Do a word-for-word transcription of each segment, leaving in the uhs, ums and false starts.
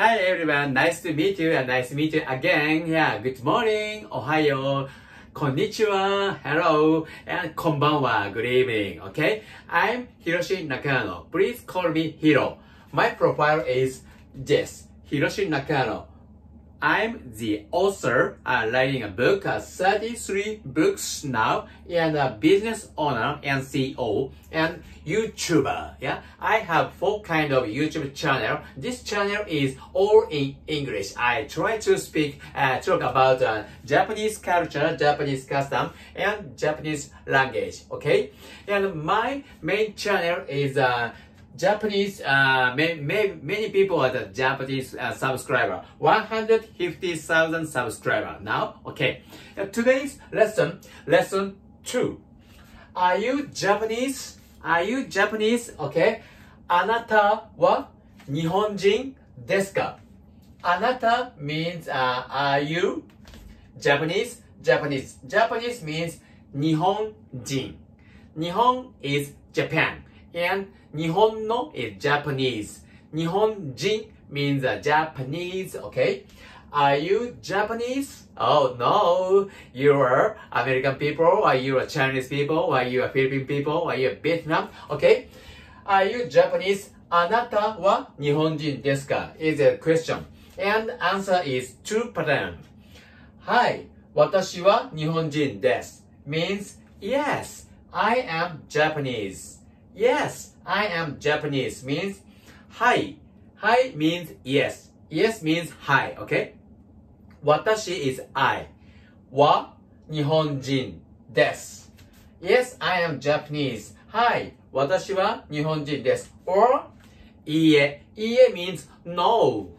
Hi everyone, nice to meet you and nice to meet you again. Yeah, good morning, ohayo, konnichiwa, hello, and konbanwa, good evening. Okay, I'm Hiroshi Nakano. Please call me Hiro. My profile is this, Hiroshi Nakano. I'm the author, uh, writing a book, uh, thirty-three books now, and a business owner and C E O and YouTuber. Yeah, I have four kind of YouTube channel. This channel is all in English. I try to speak, uh, talk about uh, Japanese culture, Japanese custom, and Japanese language. Okay, and my main channel is. Uh, Japanese, uh, may, may, many people are the Japanese uh, subscriber, one hundred fifty thousand subscriber now. Okay, uh, today's lesson, lesson two. Are you Japanese? Are you Japanese? Okay, あなたは日本人ですか? あなた means, uh, are you Japanese? Japanese. Japanese means 日本人. 日本 is Japan. And 日本の is Japanese. 日本人 means a Japanese, okay? Are you Japanese? Oh no, you are American people, or you are Chinese people, or you are Philippine people, or you are Vietnam, okay? Are you Japanese? あなたは日本人ですか? Is a question. And answer is two pattern. Hi, 私は日本人です. Means, yes, I am Japanese. Yes, I am Japanese means hi. Hi means yes. Yes means hi, okay? Watashi is I. Wa, Nihonjin, desu. Yes, I am Japanese. Hi, watashi wa Nihonjin desu. Or, iie. Iie means no.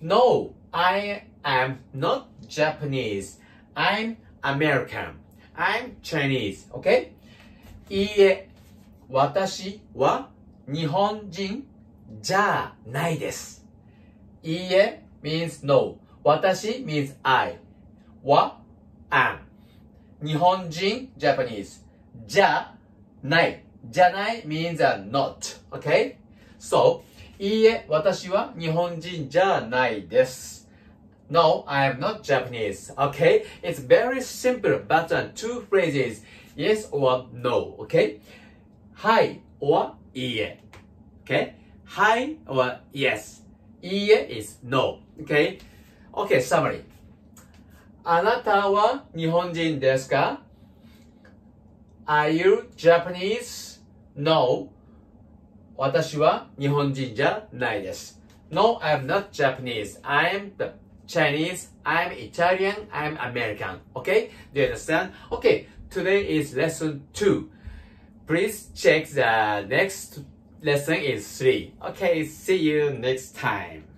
No, I am not Japanese. I'm American. I'm Chinese, okay? Iie. 私は日本人じゃないです。いいえ means no. 私 means I. は am. 日本人 Japanese. じゃない。じゃない means not. Okay? So, いいえ私は日本人じゃないです。No, I am not Japanese. Okay? It's very simple but two phrases. Yes or no. Okay?Hi or いいえ Okay? Hi or yes. いいえ is no. Okay? Okay, summary. あなたは日本人ですか? Are you Japanese? No. 私は日本人じゃないです。No, I'm not Japanese. I'm the Chinese. I'm Italian. I'm American. Okay? Do you understand? Okay, today is lesson two.Please check the next lesson is three. Okay, see you next time.